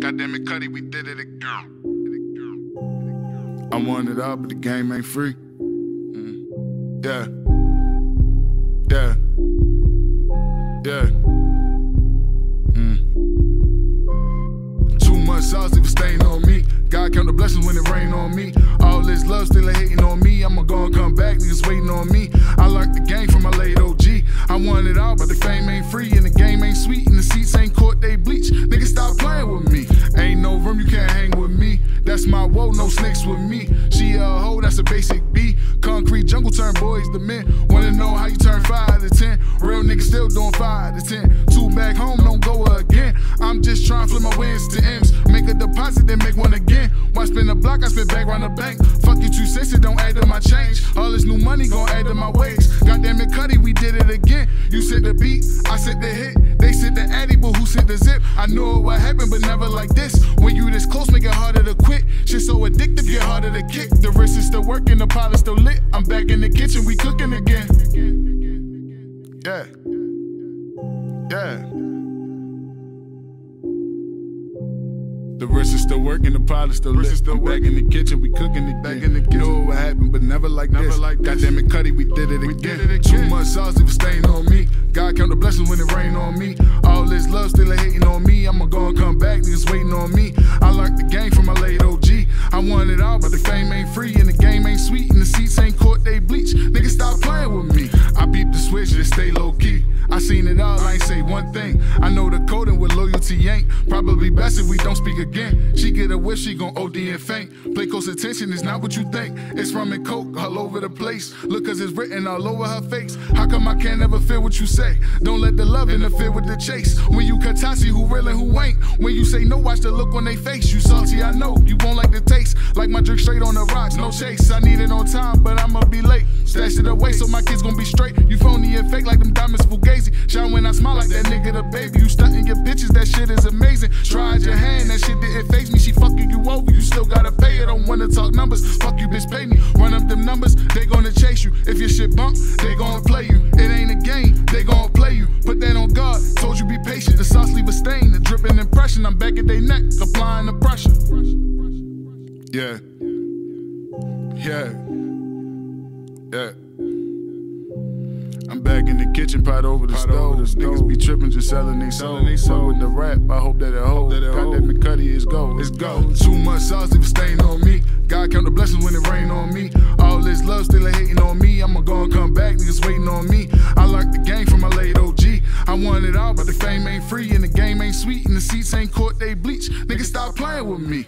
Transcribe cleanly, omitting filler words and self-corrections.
Goddamn it, Cuddy, we did it again. I'm on it all, but the game ain't free. Yeah. Yeah. Yeah. Too much sauce, it was staying on me. God count the blessings when it rain on me. All this love still ain't hating on me. I'ma go and come back, niggas waiting on me. I learned the game from my late OG. I want it all, but the fame ain't free. And the game ain't sweet, and the seats ain't court, they bleach. Niggas stop playing with me. Ain't no room, you can't hang with me. That's my woe, no snakes with me. She a hoe, that's a basic B. Concrete jungle turn boys to men. Wanna know how you turn 5 to 10? Real niggas still doing 5 to 10. Two back home, don't go again. I'm just trying to flip my wins to M's. Make a deposit, then make one again. Why spin the block, I spin back round the bank. Fuck you, 2 cents, it don't add to my change. All this new money gon' add to my waist. Goddamn it, Cuddy, we did it again. You sent the beat, I sent the hit. They sent the addy, but who sent the zip? I knew it would happen, but never like this. When you this close, make it harder to quit. Shit so addictive, get harder to kick. The wrist is still working, the pot is still lit. I'm back in the kitchen, we cooking again. Yeah. Yeah. The wrist is still working, the pot is still lit. I'm back in the kitchen, we cooking again. Back in the kitchen. Know what happened, but never like this. Goddamn it, Cuddy, we did it again. Too much sauce, it was staying on me. God count the blessings when it rain on me. All this love still ain't hating on me. I'ma go and come back, niggas waiting on me. I learned the game from my late OG. I want it all, but the fame ain't free. And the game ain't sweet, and the seats ain't court, they bleach. Niggas stop playing with me. I beat the switch, just stay low key. I seen it all, I ain't say one thing. I know the code and what loyalty ain't. Probably best if we don't speak again. She get a wish, she gon' OD and faint. Play close attention, it's not what you think. It's rum and coke all over the place. Look, cause it's written all over her face. How come I can't ever feel what you say? Don't let the love interfere with the chase. When you katasi, who real and who ain't? When you say no, watch the look on they face. You salty, I know, you won't like the taste. Like my drink straight on the rocks, no chase. I need it on time, but I'ma be late. Stash it away, so my kids gon' be straight. You phony and fake like them diamonds fugazi. Shine when I smile like that nigga the baby. You stuntin' your bitches, that shit is amazing. Tried your hand, that shit didn't faze me. She fucking you over, you still gotta pay her. Don't wanna talk numbers, fuck you bitch, pay me. Run up them numbers, they gonna chase you. If your shit bump, they gonna play you. It ain't a game, they gonna play you. Put that on God, told you be patient. The sauce leave a stain, the dripping impression. I'm back at they neck, applying the pressure. Yeah. Yeah. Yeah. I'm back in the kitchen, pot over the stove. Niggas be tripping, just selling they soul. With the rap, I hope that it holds. Goddamn it, Cuddy, it's go. It's go. Too much sauce, it was staying on me. God count the blessings when it rain on me. All this love still ain't hating on me. I'ma go and come back, niggas waiting on me. I learned the game from my late OG. I want it all, but the fame ain't free. And the game ain't sweet, and the seats ain't court, they bleach. Niggas stop playing with me.